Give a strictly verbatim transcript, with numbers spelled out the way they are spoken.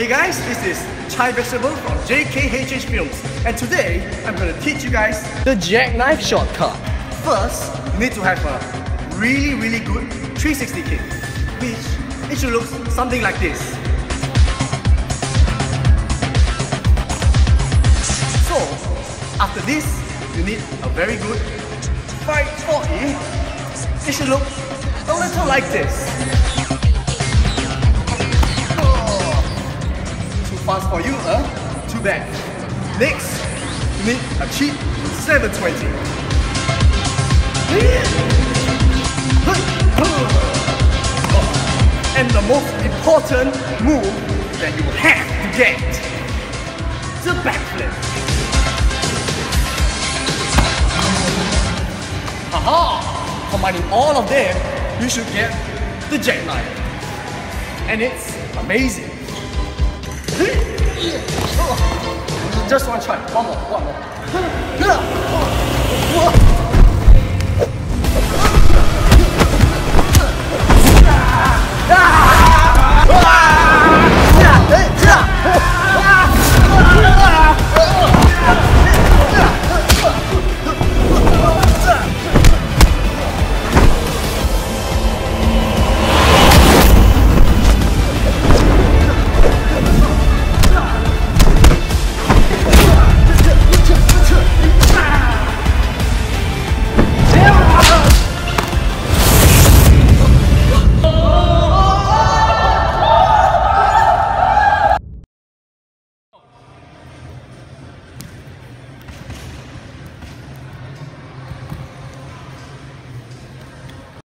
Hey guys, this is Chai Vegetable from J K H H Films, and today I'm going to teach you guys the jackknife shortcut. First, you need to have a really really good three sixty kick, which it should look something like this. So, after this, you need a very good five forty. It should look a little like this. Fast for you, huh? Too bad. Next, you need a cheap seven twenty. And the most important move that you have to get, the backflip. Haha! Combining all of them, you should get the jackknife. And it's amazing. Just one try. One more, one more.